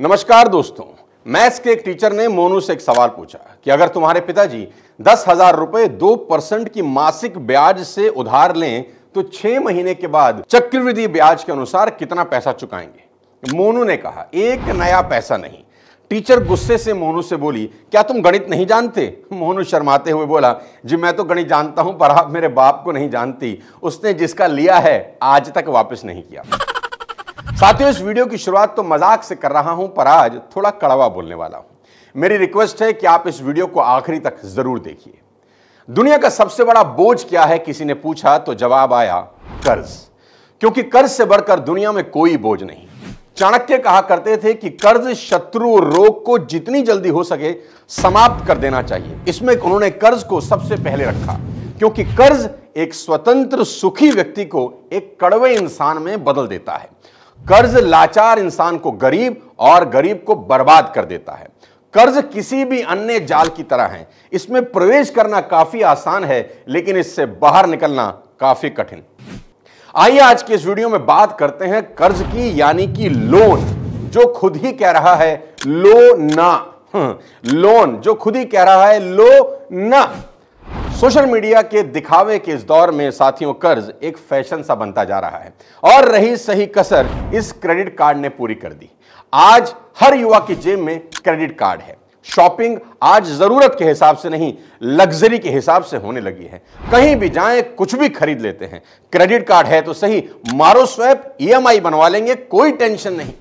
नमस्कार दोस्तों, मैथ्स के एक टीचर ने मोनू से एक सवाल पूछा कि अगर तुम्हारे पिताजी 10,000 रुपये 2% की मासिक ब्याज से उधार लें तो 6 महीने के बाद चक्रवृद्धि ब्याज के अनुसार कितना पैसा चुकाएंगे। मोनू ने कहा, एक नया पैसा नहीं। टीचर गुस्से से मोनू से बोली, क्या तुम गणित नहीं जानते? मोनू शर्माते हुए बोला, जी मैं तो गणित जानता हूं, पर आप मेरे बाप को नहीं जानती। उसने जिसका लिया है आज तक वापस नहीं किया। साथियों, इस वीडियो की शुरुआत तो मजाक से कर रहा हूं, पर आज थोड़ा कड़वा बोलने वाला हूं। मेरी रिक्वेस्ट है कि आप इस वीडियो को आखिरी तक जरूर देखिए। दुनिया का सबसे बड़ा बोझ क्या है, किसी ने पूछा तो जवाब आया कर्ज, क्योंकि कर्ज से बढ़कर दुनिया में कोई बोझ नहीं। चाणक्य कहा करते थे कि कर्ज शत्रु रोग को जितनी जल्दी हो सके समाप्त कर देना चाहिए। इसमें उन्होंने कर्ज को सबसे पहले रखा, क्योंकि कर्ज एक स्वतंत्र सुखी व्यक्ति को एक कड़वे इंसान में बदल देता है। कर्ज लाचार इंसान को गरीब और गरीब को बर्बाद कर देता है। कर्ज किसी भी अन्य जाल की तरह है, इसमें प्रवेश करना काफी आसान है, लेकिन इससे बाहर निकलना काफी कठिन। आइए आज के इस वीडियो में बात करते हैं कर्ज की, यानी कि लोन, जो खुद ही कह रहा है लो ना। लोन जो खुद ही कह रहा है लो ना। सोशल मीडिया के दिखावे के इस दौर में साथियों कर्ज एक फैशन सा बनता जा रहा है, और रही सही कसर इस क्रेडिट कार्ड ने पूरी कर दी। आज हर युवा की जेब में क्रेडिट कार्ड है। शॉपिंग आज जरूरत के हिसाब से नहीं, लग्जरी के हिसाब से होने लगी है। कहीं भी जाएं कुछ भी खरीद लेते हैं। क्रेडिट कार्ड है तो सही, मारो स्वैप, EMI बनवा लेंगे, कोई टेंशन नहीं।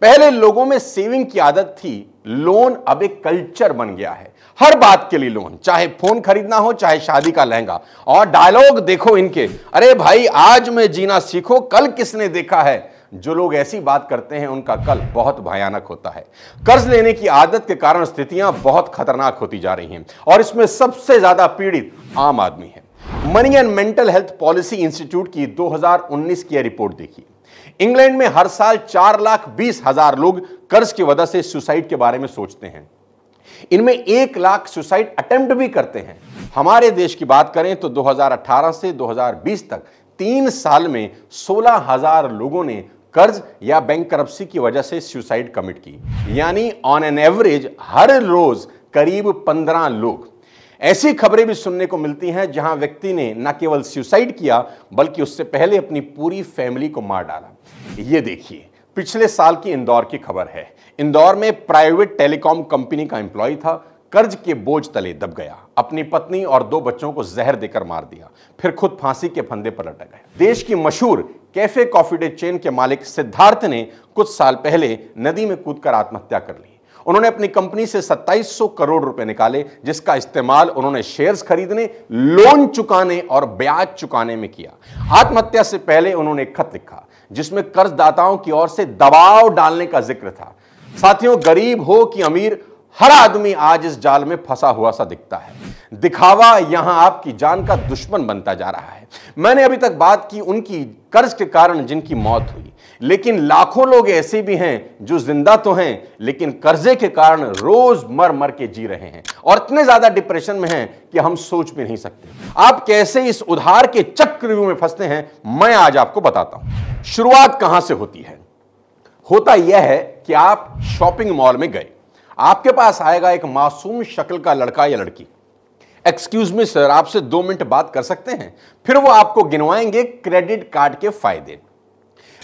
पहले लोगों में सेविंग की आदत थी, लोन अब एक कल्चर बन गया है। हर बात के लिए लोन, चाहे फोन खरीदना हो, चाहे शादी का लहंगा। और डायलॉग देखो इनके, अरे भाई आज में जीना सीखो, कल किसने देखा है। जो लोग ऐसी बात करते हैं उनका कल बहुत भयानक होता है। कर्ज लेने की आदत के कारण स्थितियां बहुत खतरनाक होती जा रही हैं, और इसमें सबसे ज्यादा पीड़ित आम आदमी है। Money and mental health policy institute की 2019 की रिपोर्ट देखिए। इंग्लैंड में हर साल 4,20,000 लोग कर्ज की वजह से सुसाइड के बारे में सोचते हैं। इनमें 1 लाख सुसाइड अटेम्प्ट भी करते हैं। हमारे देश की बात करें तो 2018 से 2020 तक 3 साल में 16,000 लोगों ने कर्ज या बैंकरप्सी की वजह से सुसाइड कमिट की, यानी ऑन एन एवरेज हर रोज करीब 15 लोग। ऐसी खबरें भी सुनने को मिलती हैं जहां व्यक्ति ने न केवल सुसाइड किया, बल्कि उससे पहले अपनी पूरी फैमिली को मार डाला। ये देखिए, पिछले साल की इंदौर की खबर है। इंदौर में प्राइवेट टेलीकॉम कंपनी का एम्प्लॉय था, कर्ज के बोझ तले दब गया, अपनी पत्नी और 2 बच्चों को जहर देकर मार दिया, फिर खुद फांसी के फंदे पर लटक गया। देश की मशहूर कैफे कॉफी डे चेन के मालिक सिद्धार्थ ने कुछ साल पहले नदी में कूदकर आत्महत्या कर ली। उन्होंने अपनी कंपनी से 2,700 करोड़ रुपए निकाले, जिसका इस्तेमाल उन्होंने शेयर्स खरीदने, लोन चुकाने और ब्याज चुकाने में किया। आत्महत्या से पहले उन्होंने एक खत लिखा, जिसमें कर्जदाताओं की ओर से दबाव डालने का जिक्र था। साथियों, गरीब हो कि अमीर, हर आदमी आज इस जाल में फंसा हुआ सा दिखता है। दिखावा यहां आपकी जान का दुश्मन बनता जा रहा है। मैंने अभी तक बात की उनकी कर्ज के कारण जिनकी मौत हुई, लेकिन लाखों लोग ऐसे भी हैं जो जिंदा तो हैं, लेकिन कर्जे के कारण रोज मर मर के जी रहे हैं, और इतने ज्यादा डिप्रेशन में हैं कि हम सोच भी नहीं सकते। आप कैसे इस उधार के चक्रव्यूह में फंसते हैं, मैं आज आपको बताता हूं। शुरुआत कहां से होती है? होता यह है कि आप शॉपिंग मॉल में गए, आपके पास आएगा एक मासूम शक्ल का लड़का या लड़की। एक्सक्यूज मी सर, आपसे 2 मिनट बात कर सकते हैं? फिर वो आपको गिनवाएंगे क्रेडिट कार्ड के फायदे,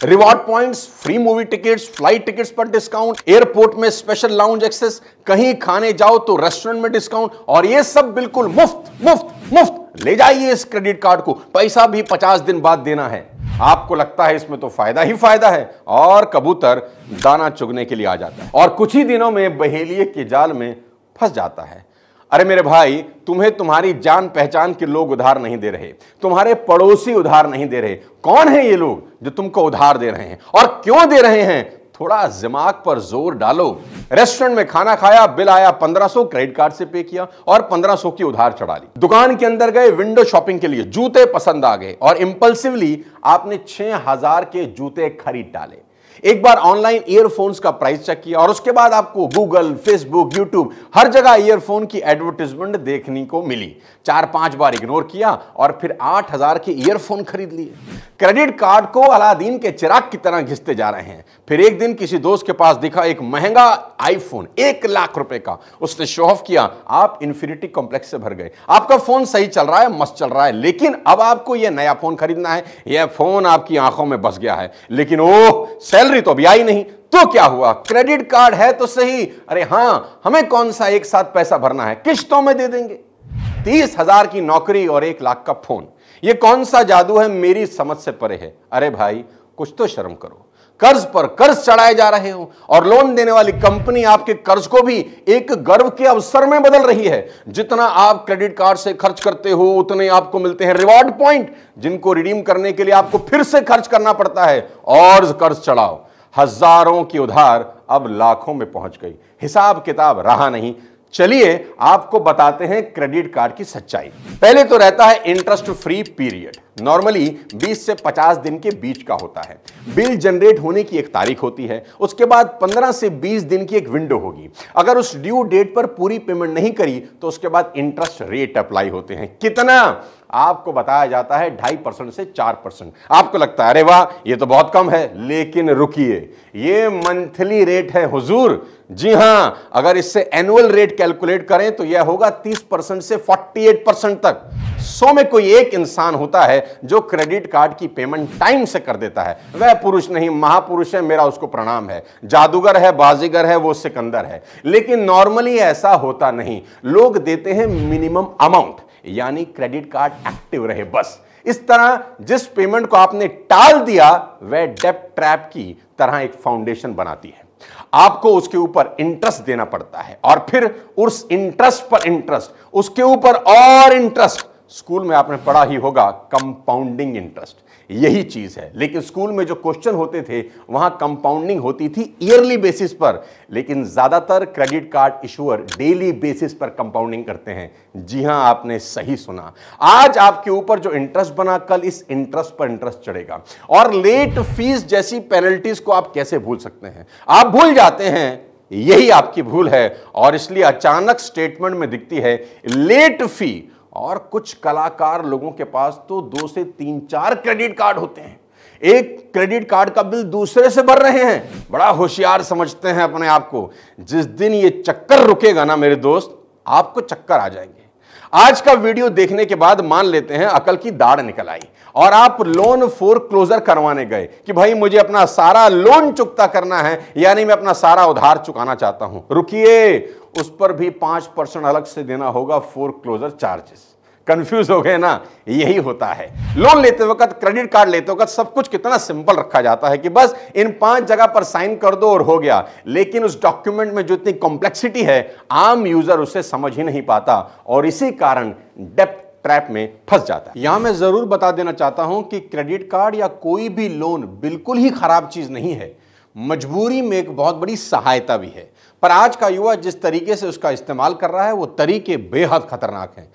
reward points, free movie tickets, flight tickets पर डिस्काउंट, एयरपोर्ट में स्पेशल लाउंज एक्सेस, कहीं खाने जाओ तो रेस्टोरेंट में डिस्काउंट, और ये सब बिल्कुल मुफ्त मुफ्त मुफ्त। ले जाइए इस क्रेडिट कार्ड को, पैसा भी 50 दिन बाद देना है। आपको लगता है इसमें तो फायदा ही फायदा है, और कबूतर दाना चुगने के लिए आ जाता है, और कुछ ही दिनों में बहेलिए के जाल में फंस जाता है। अरे मेरे भाई, तुम्हें तुम्हारी जान पहचान के लोग उधार नहीं दे रहे, तुम्हारे पड़ोसी उधार नहीं दे रहे। कौन है ये लोग जो तुमको उधार दे रहे हैं, और क्यों दे रहे हैं? थोड़ा दिमाग पर जोर डालो। रेस्टोरेंट में खाना खाया, बिल आया 1500, क्रेडिट कार्ड से पे किया और 1500 की उधार चढ़ा ली। दुकान के अंदर गए विंडो शॉपिंग के लिए, जूते पसंद आ गए और इम्पल्सिवली आपने 6000 के जूते खरीद डाले। एक बार ऑनलाइन ईयरफोन्स का प्राइस चेक किया और उसके बाद आपको गूगल, फेसबुक, यूट्यूब हर जगह ईयरफोन की एडवर्टाइजमेंट देखने को मिली। 4-5 बार इग्नोर किया और फिर 8,000 के ईयरफोन खरीद लिए। क्रेडिट कार्ड को अलादीन के चिराग की तरह घिसते जा रहे हैं। फिर एक दिन किसी दोस्त के पास दिखा एक महंगा आईफोन 1 लाख रुपए का। उसने शो ऑफ किया, आप इंफिनिटी कॉम्प्लेक्स से भर गए। आपका फोन सही चल रहा है, मस्त चल रहा है, लेकिन अब आपको यह नया फोन खरीदना है। यह फोन आपकी आंखों में बस गया है, लेकिन ओह सैलरी तो अभी आई नहीं। तो क्या हुआ, क्रेडिट कार्ड है तो सही, अरे हाँ हमें कौन सा एक साथ पैसा भरना है, किश्तों में दे देंगे। 30,000 की नौकरी और 1 लाख का फोन, यह कौन सा जादू है, मेरी समझ से परे है। अरे भाई कुछ तो शर्म करो, कर्ज पर कर्ज चढ़ाए जा रहे हो और लोन देने वाली कंपनी आपके कर्ज को भी एक गर्व के अवसर में बदल रही है। जितना आप क्रेडिट कार्ड से खर्च करते हो उतने आपको मिलते हैं रिवॉर्ड पॉइंट, जिनको रिडीम करने के लिए आपको फिर से खर्च करना पड़ता है और कर्ज चढ़ाओ। हजारों की उधार अब लाखों में पहुंच गई, हिसाब किताब रहा नहीं। चलिए आपको बताते हैं क्रेडिट कार्ड की सच्चाई। पहले तो रहता है इंटरेस्ट फ्री पीरियड, नॉर्मली 20 से 50 दिन के बीच का होता है। बिल जनरेट होने की एक तारीख होती है, उसके बाद 15 से 20 दिन की एक विंडो होगी। अगर उस ड्यू डेट पर पूरी पेमेंट नहीं करी तो उसके बाद इंटरेस्ट रेट अप्लाई होते हैं। कितना, आपको बताया जाता है 2.5% से 4%। आपको लगता है अरे वाह ये तो बहुत कम है, लेकिन रुकिए ये मंथली रेट है हुजूर। जी हाँ, अगर इससे एनुअल रेट कैलकुलेट करें तो यह होगा 30% से 48% तक। 100 में कोई एक इंसान होता है जो क्रेडिट कार्ड की पेमेंट टाइम से कर देता है। वह पुरुष नहीं महापुरुष है, मेरा उसको प्रणाम है। जादूगर है, बाजीगर है, वो सिकंदर है। लेकिन नॉर्मली ऐसा होता नहीं, लोग देते हैं मिनिमम अमाउंट, यानी क्रेडिट कार्ड एक्टिव रहे बस। इस तरह जिस पेमेंट को आपने टाल दिया वह डेब्ट ट्रैप की तरह एक फाउंडेशन बनाती है। आपको उसके ऊपर इंटरेस्ट देना पड़ता है और फिर उस इंटरेस्ट पर इंटरेस्ट, उसके ऊपर और इंटरेस्ट। स्कूल में आपने पढ़ा ही होगा कंपाउंडिंग इंटरेस्ट, यही चीज है। लेकिन स्कूल में जो क्वेश्चन होते थे वहां कंपाउंडिंग होती थी ईयरली बेसिस पर, लेकिन ज्यादातर credit card issuer daily basis पर कंपाउंडिंग करते हैं। जी हां, आपने सही सुना। आज आपके ऊपर जो इंटरेस्ट बना कल इस इंटरेस्ट पर इंटरेस्ट चढ़ेगा। और लेट फीस जैसी पेनल्टीज को आप कैसे भूल सकते हैं, आप भूल जाते हैं, यही आपकी भूल है। और इसलिए अचानक स्टेटमेंट में दिखती है लेट फी। और कुछ कलाकार लोगों के पास तो 2 से 3-4 क्रेडिट कार्ड होते हैं, एक क्रेडिट कार्ड का बिल दूसरे से भर रहे हैं। बड़ा होशियार समझते हैं अपने आप को। जिस दिन ये चक्कर रुकेगा ना मेरे दोस्त, आपको चक्कर आ जाएंगे। आज का वीडियो देखने के बाद मान लेते हैं अकल की दाढ़ निकल आई और आप लोन फोरक्लोजर करवाने गए कि भाई मुझे अपना सारा लोन चुकता करना है, यानी मैं अपना सारा उधार चुकाना चाहता हूं। रुकिए, उस पर भी 5% अलग से देना होगा फोरक्लोजर चार्जेस। कंफ्यूज हो गए ना, यही होता है। लोन लेते वक्त, क्रेडिट कार्ड लेते वक्त सब कुछ कितना सिंपल रखा जाता है कि बस इन 5 जगह पर साइन कर दो और हो गया। लेकिन उस डॉक्यूमेंट में जो इतनी कॉम्प्लेक्सिटी है आम यूजर उसे समझ ही नहीं पाता और इसी कारण डेब्ट ट्रैप में फंस जाता है। यहां मैं जरूर बता देना चाहता हूं कि क्रेडिट कार्ड या कोई भी लोन बिल्कुल ही खराब चीज नहीं है, मजबूरी में एक बहुत बड़ी सहायता भी है। पर आज का युवा जिस तरीके से उसका इस्तेमाल कर रहा है वो तरीके बेहद खतरनाक हैं।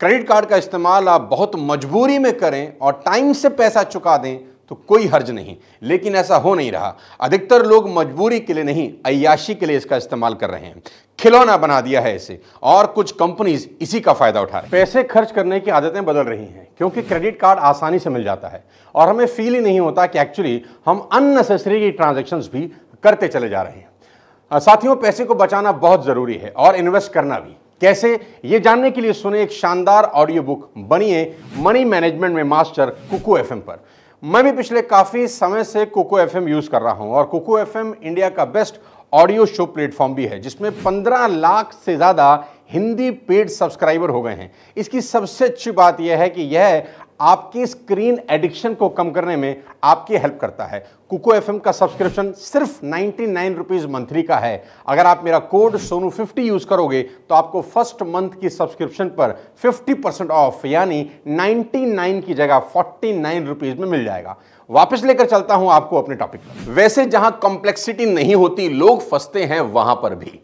क्रेडिट कार्ड का इस्तेमाल आप बहुत मजबूरी में करें और टाइम से पैसा चुका दें तो कोई हर्ज नहीं, लेकिन ऐसा हो नहीं रहा। अधिकतर लोग मजबूरी के लिए नहीं, अय्याशी के लिए इसका इस्तेमाल कर रहे हैं, खिलौना बना दिया है इसे। और कुछ कंपनीज इसी का फायदा उठा रही हैं। पैसे खर्च करने की आदतें बदल रही हैं क्योंकि क्रेडिट कार्ड आसानी से मिल जाता है और हमें फील ही नहीं होता कि एक्चुअली हम अननेसेसरी ट्रांजेक्शन्स भी करते चले जा रहे हैं। साथियों, पैसे को बचाना बहुत ज़रूरी है और इन्वेस्ट करना भी। कैसे, ये जानने के लिए सुने एक शानदार ऑडियो बुक बनिए मनी मैनेजमेंट में मास्टर कुकू FM पर। मैं भी पिछले काफ़ी समय से कुकू FM यूज़ कर रहा हूं और कुकू FM इंडिया का बेस्ट ऑडियो शो प्लेटफॉर्म भी है, जिसमें 15 लाख से ज़्यादा हिंदी पेड सब्सक्राइबर हो गए हैं। इसकी सबसे अच्छी बात यह है कि यह आपकी स्क्रीन एडिक्शन को कम करने में आपकी हेल्प करता है। कुकू FM का सब्सक्रिप्शन सिर्फ 99 रुपीज़ मंथली का है। अगर आप मेरा कोड सोनू50 यूज़ करोगे तो आपको फर्स्ट मंथ की सब्सक्रिप्शन पर 50% ऑफ, यानी 99 की जगह 49 रुपीज़ में मिल जाएगा। वापस लेकर चलता हूं आपको अपने टॉपिक पर। वैसे जहां कॉम्प्लेक्सिटी नहीं होती लोग फंसते हैं, वहां पर भी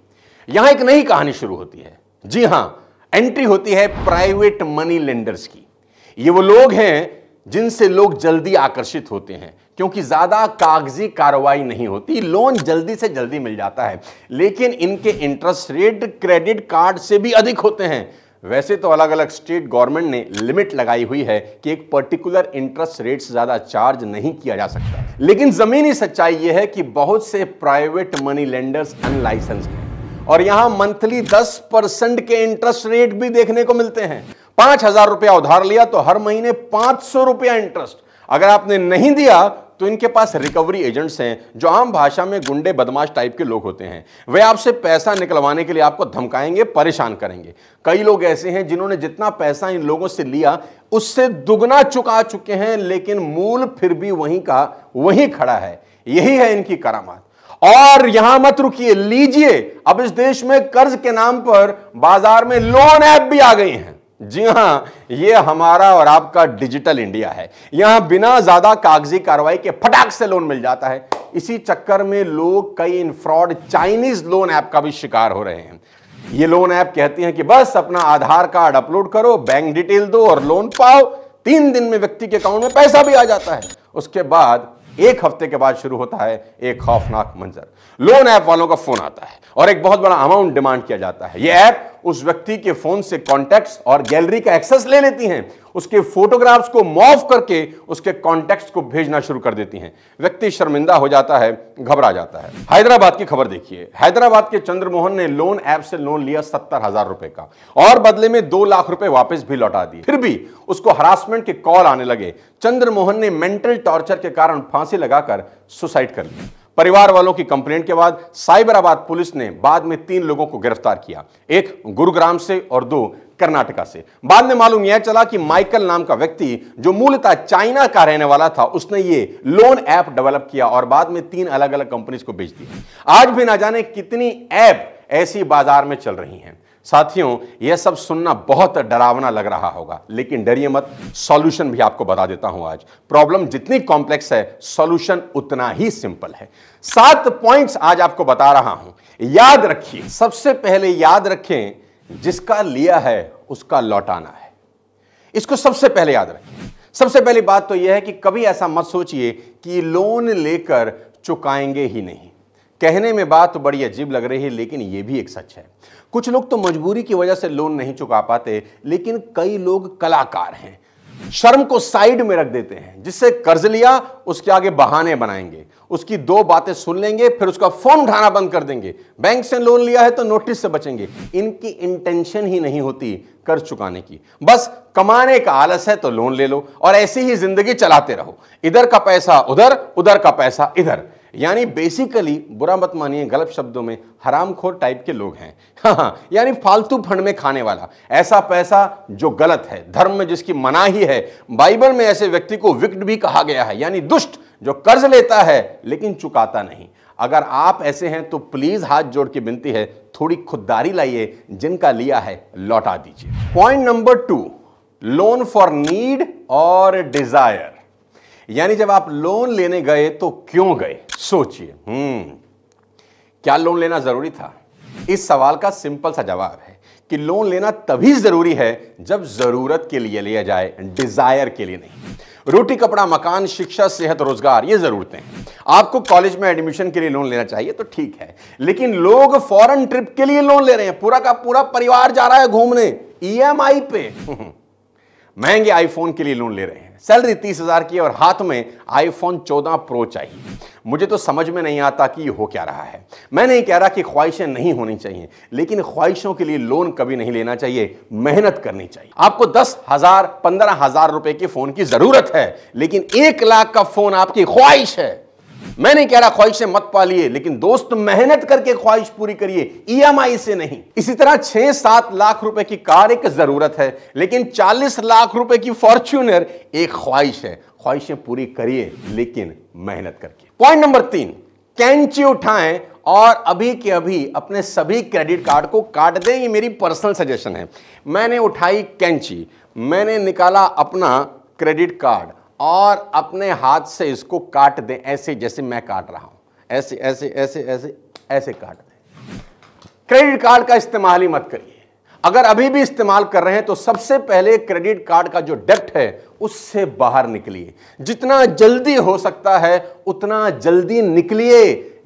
यहां एक नई कहानी शुरू होती है। जी हां, एंट्री होती है प्राइवेट मनी लेंडर्स की। ये वो लोग हैं जिनसे लोग जल्दी आकर्षित होते हैं क्योंकि ज़्यादा कागजी कार्रवाई नहीं होती, लोन जल्दी से जल्दी मिल जाता है। लेकिन इनके इंटरेस्ट रेट क्रेडिट कार्ड से भी अधिक होते हैं। वैसे तो अलग अलग स्टेट गवर्नमेंट ने लिमिट लगाई हुई है कि एक पर्टिकुलर इंटरेस्ट रेट से ज़्यादा चार्ज नहीं किया जा सकता, लेकिन ज़मीनी सच्चाई यह है कि बहुत से प्राइवेट मनी लेंडर्स अनलाइसेंस्ड हैं और यहाँ मंथली 10% के इंटरेस्ट रेट भी देखने को मिलते हैं। 5,000 रुपया उधार लिया तो हर महीने 500 रुपया इंटरेस्ट। अगर आपने नहीं दिया तो इनके पास रिकवरी एजेंट्स हैं जो आम भाषा में गुंडे बदमाश टाइप के लोग होते हैं। वे आपसे पैसा निकलवाने के लिए आपको धमकाएंगे, परेशान करेंगे। कई लोग ऐसे हैं जिन्होंने जितना पैसा इन लोगों से लिया उससे दुगना चुका चुके हैं, लेकिन मूल फिर भी वहीं का वहीं खड़ा है। यही है इनकी करामात। और यहां मत रुकिए, लीजिए, अब इस देश में कर्ज के नाम पर बाजार में लोन ऐप भी आ गई हैं। जी हां, यह हमारा और आपका डिजिटल इंडिया है। यहां बिना ज्यादा कागजी कार्रवाई के फटाक से लोन मिल जाता है। इसी चक्कर में लोग कई इन फ्रॉड चाइनीज लोन ऐप का भी शिकार हो रहे हैं। ये लोन ऐप कहती हैं कि बस अपना आधार कार्ड अपलोड करो, बैंक डिटेल दो और लोन पाओ। 3 दिन में व्यक्ति के अकाउंट में पैसा भी आ जाता है। उसके बाद 1 हफ्ते के बाद शुरू होता है एक खौफनाक मंजर। लोन ऐप वालों का फोन आता है और एक बहुत बड़ा अमाउंट डिमांड किया जाता है। ये ऐप उस व्यक्ति के फोन से कॉन्टैक्ट्स और गैलरी का एक्सेस ले लेती हैं, उसके फोटोग्राफ्स को मॉर्फ करके उसके कॉन्टैक्ट्स को भेजना शुरू कर देती हैं। व्यक्ति शर्मिंदा हो जाता है, घबरा जाता है। हैदराबाद की खबर देखिए। हैदराबाद के चंद्रमोहन ने लोन ऐप से लोन लिया 70,000 रुपए का और बदले में 2 लाख रुपए वापस भी लौटा दिए। फिर भी उसको हरासमेंट के कॉल आने लगे। चंद्रमोहन ने मेंटल टॉर्चर के कारण फांसी लगाकर सुसाइड कर लिया। परिवार वालों की कंप्लेंट के बाद साइबराबाद पुलिस ने बाद में 3 लोगों को गिरफ्तार किया, 1 गुरुग्राम से और 2 कर्नाटका से। बाद में मालूम यह चला कि माइकल नाम का व्यक्ति जो मूलतः चाइना का रहने वाला था, उसने ये लोन ऐप डेवलप किया और बाद में 3 अलग अलग कंपनीज को बेच दिया। आज भी ना जाने कितनी ऐप ऐसी बाजार में चल रही हैं। साथियों, यह सब सुनना बहुत डरावना लग रहा होगा, लेकिन डरिए मत। सॉल्यूशन भी आपको बता देता हूं। आज प्रॉब्लम जितनी कॉम्प्लेक्स है, सॉल्यूशन उतना ही सिंपल है। 7 पॉइंट्स आज आपको बता रहा हूं, याद रखिए। सबसे पहले याद रखें, जिसका लिया है उसका लौटाना है। इसको सबसे पहले याद रखें। सबसे पहली बात तो यह है कि कभी ऐसा मत सोचिए कि लोन लेकर चुकाएंगे ही नहीं। कहने में बात बड़ी अजीब लग रही है, लेकिन यह भी एक सच है। कुछ लोग तो मजबूरी की वजह से लोन नहीं चुका पाते, लेकिन कई लोग कलाकार हैं, शर्म को साइड में रख देते हैं। जिससे कर्ज लिया उसके आगे बहाने बनाएंगे, उसकी 2 बातें सुन लेंगे, फिर उसका फोन उठाना बंद कर देंगे। बैंक से लोन लिया है तो नोटिस से बचेंगे। इनकी इंटेंशन ही नहीं होती कर्ज चुकाने की, बस कमाने का आलस है तो लोन ले लो और ऐसी ही जिंदगी चलाते रहो। इधर का पैसा उधर, उधर का पैसा इधर। यानी बेसिकली, बुरा मत मानिए, गलत शब्दों में हरामखोर टाइप के लोग हैं। हाँ, यानी फालतू फंड में खाने वाला ऐसा पैसा जो गलत है, धर्म में जिसकी मनाही है। बाइबल में ऐसे व्यक्ति को विक्ट भी कहा गया है, यानी दुष्ट जो कर्ज लेता है लेकिन चुकाता नहीं। अगर आप ऐसे हैं तो प्लीज हाथ जोड़ के विनती है, थोड़ी खुददारी लाइए, जिनका लिया है लौटा दीजिए। Point number 2, loan for need और डिजायर। यानी जब आप लोन लेने गए तो क्यों गए, सोचिए। क्या लोन लेना जरूरी था? इस सवाल का सिंपल सा जवाब है कि लोन लेना तभी जरूरी है जब जरूरत के लिए लिया जाए, डिजायर के लिए नहीं। रोटी, कपड़ा, मकान, शिक्षा, सेहत, रोजगार, ये जरूरतें हैं। आपको कॉलेज में एडमिशन के लिए लोन लेना चाहिए तो ठीक है, लेकिन लोग फॉरेन ट्रिप के लिए लोन ले रहे हैं। पूरा का पूरा परिवार जा रहा है घूमने, EMI पे। महंगे आईफोन के लिए लोन ले रहे हैं। सैलरी 30,000 की और हाथ में आईफोन 14 प्रो चाहिए। मुझे तो समझ में नहीं आता कि ये हो क्या रहा है। मैं नहीं कह रहा कि ख्वाहिशें नहीं होनी चाहिए, लेकिन ख्वाहिशों के लिए लोन कभी नहीं लेना चाहिए। मेहनत करनी चाहिए। आपको 10,000 15,000 रुपए के फोन की जरूरत है, लेकिन 1 लाख का फोन आपकी ख्वाहिश है। मैं नहीं कह रहा ख्वाहिशें मत पालिए, लेकिन दोस्त, मेहनत करके ख्वाहिश पूरी करिए, EMI से नहीं। इसी तरह 6-7 लाख रुपए की कार एक जरूरत है, लेकिन 40 लाख रुपए की फॉर्च्यूनर एक ख्वाहिश है। ख्वाहिशें पूरी करिए, लेकिन मेहनत करके। पॉइंट नंबर 3, कैंची उठाएं और अभी के अभी अपने सभी क्रेडिट कार्ड को काट दें। ये मेरी पर्सनल सजेशन है। मैंने उठाई कैंची, मैंने निकाला अपना क्रेडिट कार्ड और अपने हाथ से इसको काट दें, ऐसे जैसे मैं काट रहा हूं, ऐसे ऐसे ऐसे ऐसे ऐसे काट दें। क्रेडिट कार्ड का इस्तेमाल ही मत करिए। अगर अभी भी इस्तेमाल कर रहे हैं तो सबसे पहले क्रेडिट कार्ड का जो डेब्ट है उससे बाहर निकलिए। जितना जल्दी हो सकता है उतना जल्दी निकलिए।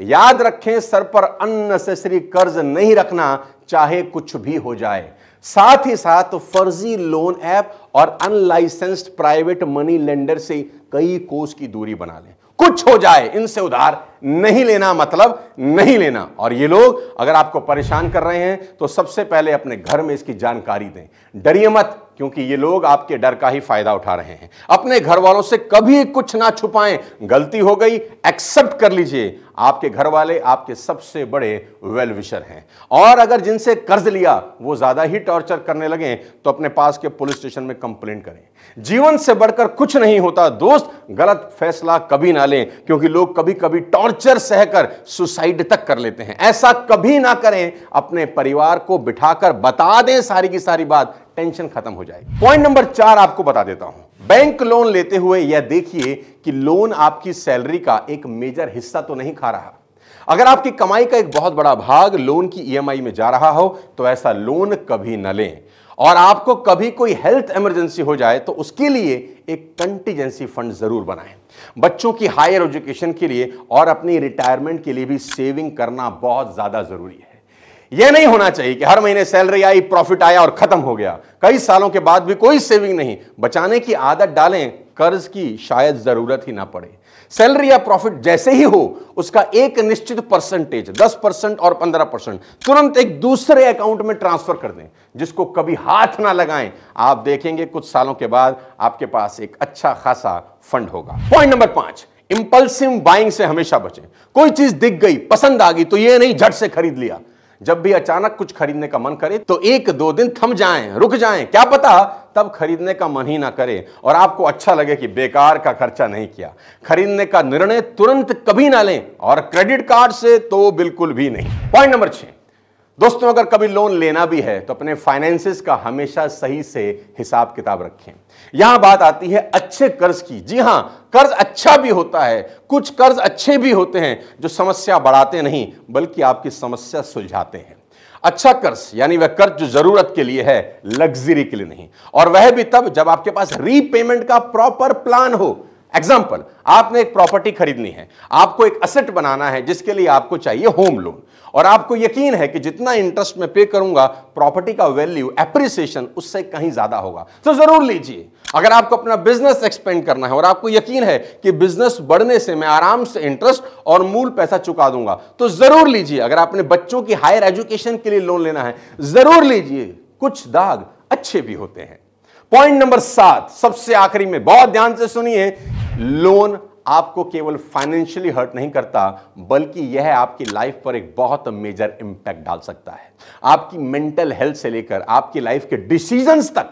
याद रखें, सर पर अननेसेसरी कर्ज नहीं रखना, चाहे कुछ भी हो जाए। साथ ही साथ फर्जी लोन ऐप और अनलाइसेंस्ड प्राइवेट मनी लेंडर से कई कोस की दूरी बना लें। कुछ हो जाए, इनसे उधार नहीं लेना मतलब नहीं लेना। और ये लोग अगर आपको परेशान कर रहे हैं तो सबसे पहले अपने घर में इसकी जानकारी दें। डरिए मत, क्योंकि ये लोग आपके डर का ही फायदा उठा रहे हैं। अपने घर वालों से कभी कुछ ना छुपाएं। गलती हो गई, एक्सेप्ट कर लीजिए। आपके घर वाले आपके सबसे बड़े वेल विशर हैं। और अगर जिनसे कर्ज लिया वो ज्यादा ही टॉर्चर करने लगे तो अपने पास के पुलिस स्टेशन में कंप्लेंट करें। जीवन से बढ़कर कुछ नहीं होता दोस्त। गलत फैसला कभी ना लें, क्योंकि लोग कभी कभी टॉर्चर सहकर सुसाइड तक कर लेते हैं। ऐसा कभी ना करें। अपने परिवार को बिठाकर बता दें सारी की सारी बात, टेंशन खत्म हो जाए। पॉइंट नंबर 4 आपको बता देता हूं। बैंक लोन लेते हुए यह देखिए कि लोन आपकी सैलरी का एक मेजर हिस्सा तो नहीं खा रहा। अगर आपकी कमाई का एक बहुत बड़ा भाग लोन की ईएमआई में जा रहा हो तो ऐसा लोन कभी न लें। और आपको कभी कोई हेल्थ इमरजेंसी हो जाए तो उसके लिए एक कंटीजेंसी फंड जरूर बनाएं। बच्चों की हायर एजुकेशन के लिए और अपनी रिटायरमेंट के लिए भी सेविंग करना बहुत ज्यादा जरूरी है। यह नहीं होना चाहिए कि हर महीने सैलरी आई, प्रॉफिट आया और खत्म हो गया। कई सालों के बाद भी कोई सेविंग नहीं। बचाने की आदत डालें, कर्ज की शायद जरूरत ही ना पड़े। सैलरी या प्रॉफिट जैसे ही हो उसका एक निश्चित परसेंटेज 10% और 15% तुरंत एक दूसरे अकाउंट में ट्रांसफर कर दें, जिसको कभी हाथ ना लगाएं। आप देखेंगे कुछ सालों के बाद आपके पास एक अच्छा खासा फंड होगा। पॉइंट नंबर 5, इंपल्सिव बाइंग से हमेशा बचें। कोई चीज दिख गई, पसंद आ गई तो यह नहीं झट से खरीद लिया। जब भी अचानक कुछ खरीदने का मन करे तो 1-2 दिन थम जाएं, रुक जाएं, क्या पता तब खरीदने का मन ही ना करे और आपको अच्छा लगे कि बेकार का खर्चा नहीं किया। खरीदने का निर्णय तुरंत कभी ना लें, और क्रेडिट कार्ड से तो बिल्कुल भी नहीं। पॉइंट नंबर 6 दोस्तों, अगर कभी लोन लेना भी है तो अपने फाइनेंसिस का हमेशा सही से हिसाब किताब रखें। यहां बात आती है अच्छे कर्ज की। जी हां, कर्ज अच्छा भी होता है, कुछ कर्ज अच्छे भी होते हैं जो समस्या बढ़ाते नहीं बल्कि आपकी समस्या सुलझाते हैं। अच्छा कर्ज यानी वह कर्ज जो जरूरत के लिए है, लग्जरी के लिए नहीं, और वह भी तब जब आपके पास रीपेमेंट का प्रॉपर प्लान हो। एग्जाम्पल, आपने एक प्रॉपर्टी खरीदनी है, आपको एक असेट बनाना है, जिसके लिए आपको चाहिए होम लोन, और आपको यकीन है कि जितना इंटरेस्ट मैं पे करूंगा प्रॉपर्टी का वैल्यू एप्रिसिएशन उससे कहीं ज्यादा होगा, तो जरूर लीजिए। अगर आपको अपना बिजनेस एक्सपेंड करना है और आपको यकीन है कि बिजनेस बढ़ने से मैं आराम से इंटरेस्ट और मूल पैसा चुका दूंगा, तो जरूर लीजिए। अगर आपने बच्चों की हायर एजुकेशन के लिए लोन लेना है, जरूर लीजिए। कुछ दाग अच्छे भी होते हैं। पॉइंट नंबर 7 सबसे आखिरी में, बहुत ध्यान से सुनिए। लोन आपको केवल फाइनेंशियली हर्ट नहीं करता बल्कि यह आपकी लाइफ पर एक बहुत मेजर इंपैक्ट डाल सकता है। आपकी मेंटल हेल्थ से लेकर आपकी लाइफ के डिसीजंस तक।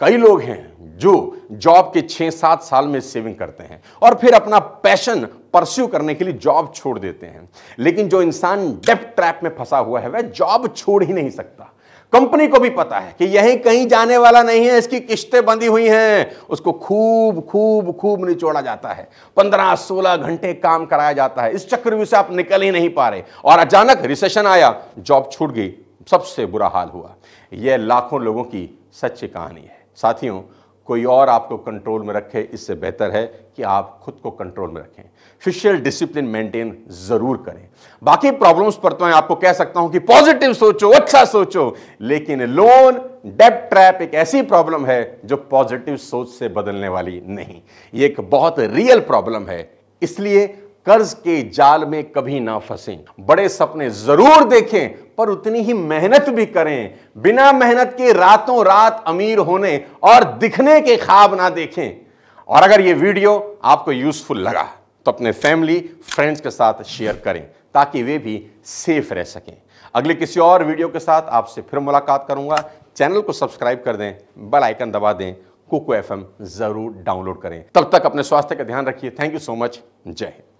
कई लोग हैं जो जॉब के 6-7 साल में सेविंग करते हैं और फिर अपना पैशन परस्यू करने के लिए जॉब छोड़ देते हैं। लेकिन जो इंसान डेब्ट ट्रैप में फंसा हुआ है वह जॉब छोड़ ही नहीं सकता। कंपनी को भी पता है कि यही कहीं जाने वाला नहीं है, इसकी किश्तें बंधी हुई हैं। उसको खूब खूब खूब निचोड़ा जाता है, 15-16 घंटे काम कराया जाता है। इस चक्रव्यूह से आप निकल ही नहीं पा रहे, और अचानक रिसेशन आया, जॉब छूट गई, सबसे बुरा हाल हुआ। यह लाखों लोगों की सच्ची कहानी है। साथियों, कोई और आपको कंट्रोल में रखे इससे बेहतर है कि आप खुद को कंट्रोल में रखें। फिशियल डिसिप्लिन मेंटेन जरूर करें। बाकी प्रॉब्लम्स पर तो मैं आपको कह सकता हूं कि पॉजिटिव सोचो, अच्छा सोचो, लेकिन लोन, डेब्ट ट्रैप एक ऐसी प्रॉब्लम है जो पॉजिटिव सोच से बदलने वाली नहीं। ये एक बहुत रियल प्रॉब्लम है। इसलिए कर्ज के जाल में कभी ना फंसें। बड़े सपने जरूर देखें पर उतनी ही मेहनत भी करें। बिना मेहनत के रातों रात अमीर होने और दिखने के ख्वाब ना देखें। और अगर ये वीडियो आपको यूजफुल लगा तो अपने फैमिली फ्रेंड्स के साथ शेयर करें ताकि वे भी सेफ रह सकें। अगले किसी और वीडियो के साथ आपसे फिर मुलाकात करूंगा। चैनल को सब्सक्राइब कर दें, बेल आइकन दबा दें, कुकू FM जरूर डाउनलोड करें। तब तक अपने स्वास्थ्य का ध्यान रखिए। Thank you so much. जय हिंद।